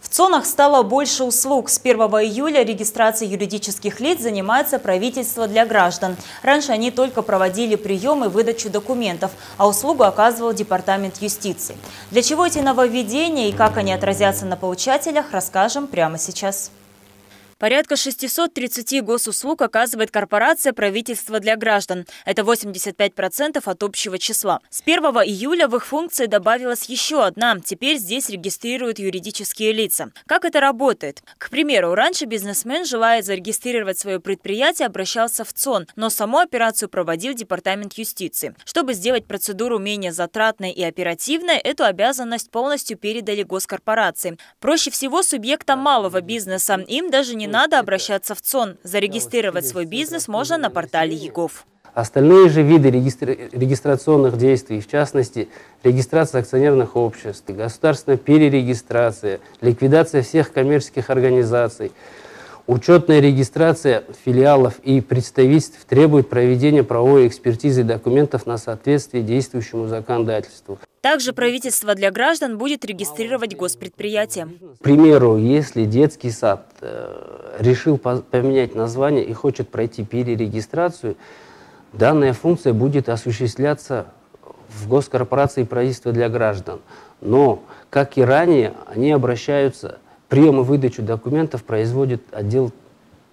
В ЦОНах стало больше услуг. С 1 июля регистрацией юридических лиц занимается правительство для граждан. Раньше они только проводили прием и выдачу документов, а услугу оказывал Департамент юстиции. Для чего эти нововведения и как они отразятся на получателях, расскажем прямо сейчас. Порядка 630 госуслуг оказывает корпорация «Правительство для граждан». Это 85% от общего числа. С 1 июля в их функции добавилась еще одна. Теперь здесь регистрируют юридические лица. Как это работает? К примеру, раньше бизнесмен, желая зарегистрировать свое предприятие, обращался в ЦОН, но саму операцию проводил Департамент юстиции. Чтобы сделать процедуру менее затратной и оперативной, эту обязанность полностью передали госкорпорации. Проще всего субъектам малого бизнеса. Им даже не надо обращаться в ЦОН. Зарегистрировать свой бизнес можно на портале ЕГОВ. Остальные же виды регистрационных действий, в частности, регистрация акционерных обществ, государственная перерегистрация, ликвидация всех коммерческих организаций, учетная регистрация филиалов и представительств требует проведения правовой экспертизы документов на соответствие действующему законодательству. Также правительство для граждан будет регистрировать госпредприятия. К примеру, если детский сад решил поменять название и хочет пройти перерегистрацию, данная функция будет осуществляться в госкорпорации правительства для граждан. Но, как и ранее, они обращаются, прием и выдачу документов производит отдел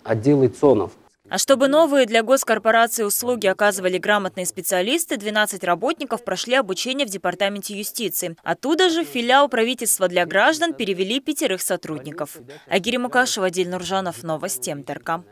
ИЦОНов. А чтобы новые для госкорпорации услуги оказывали грамотные специалисты, 12 работников прошли обучение в Департаменте юстиции. Оттуда же в филиал правительства для граждан перевели 5 сотрудников. Агири Мукашев, Адиль Нуржанов, новости МТРК.